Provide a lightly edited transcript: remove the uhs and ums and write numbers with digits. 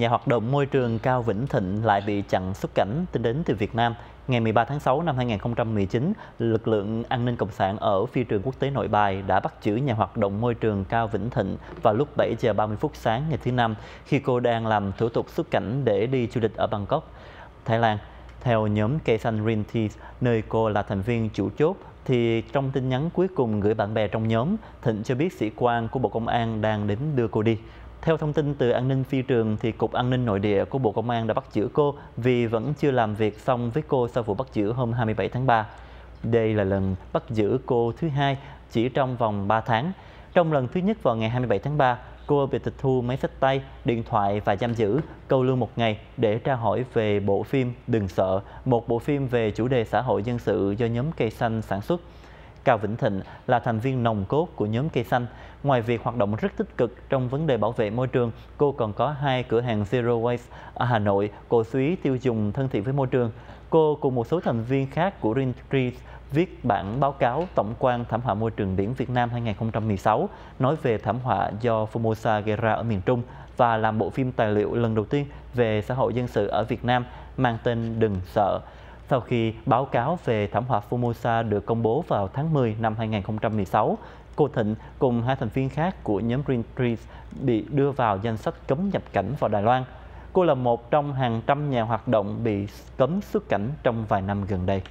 Nhà hoạt động môi trường Cao Vĩnh Thịnh lại bị chặn xuất cảnh tính đến từ Việt Nam. Ngày 13 tháng 6 năm 2019, lực lượng an ninh cộng sản ở phi trường quốc tế Nội Bài đã bắt giữ nhà hoạt động môi trường Cao Vĩnh Thịnh vào lúc 7:30 sáng ngày thứ Năm khi cô đang làm thủ tục xuất cảnh để đi du lịch ở Bangkok, Thái Lan. Theo nhóm Kesanrintis, nơi cô là thành viên chủ chốt, thì trong tin nhắn cuối cùng gửi bạn bè trong nhóm, Thịnh cho biết sĩ quan của Bộ Công an đang đến đưa cô đi. Theo thông tin từ an ninh phi trường, thì Cục An ninh Nội địa của Bộ Công an đã bắt giữ cô vì vẫn chưa làm việc xong với cô sau vụ bắt giữ hôm 27 tháng 3. Đây là lần bắt giữ cô thứ hai chỉ trong vòng 3 tháng. Trong lần thứ nhất vào ngày 27 tháng 3, cô bị tịch thu máy xách tay, điện thoại và giam giữ, câu lưu một ngày để tra hỏi về bộ phim Đừng Sợ, một bộ phim về chủ đề xã hội dân sự do nhóm Cây Xanh sản xuất. Cao Vĩnh Thịnh là thành viên nòng cốt của nhóm Cây Xanh. Ngoài việc hoạt động rất tích cực trong vấn đề bảo vệ môi trường, cô còn có hai cửa hàng Zero Waste ở Hà Nội, cổ suý tiêu dùng thân thiện với môi trường. Cô cùng một số thành viên khác của Green Trees viết bản báo cáo tổng quan thảm họa môi trường biển Việt Nam 2016, nói về thảm họa do Formosa gây ra ở miền Trung và làm bộ phim tài liệu lần đầu tiên về xã hội dân sự ở Việt Nam mang tên Đừng Sợ. Sau khi báo cáo về thảm họa Formosa được công bố vào tháng 10 năm 2016, cô Thịnh cùng hai thành viên khác của nhóm Green Trees bị đưa vào danh sách cấm nhập cảnh vào Đài Loan. Cô là một trong hàng trăm nhà hoạt động bị cấm xuất cảnh trong vài năm gần đây.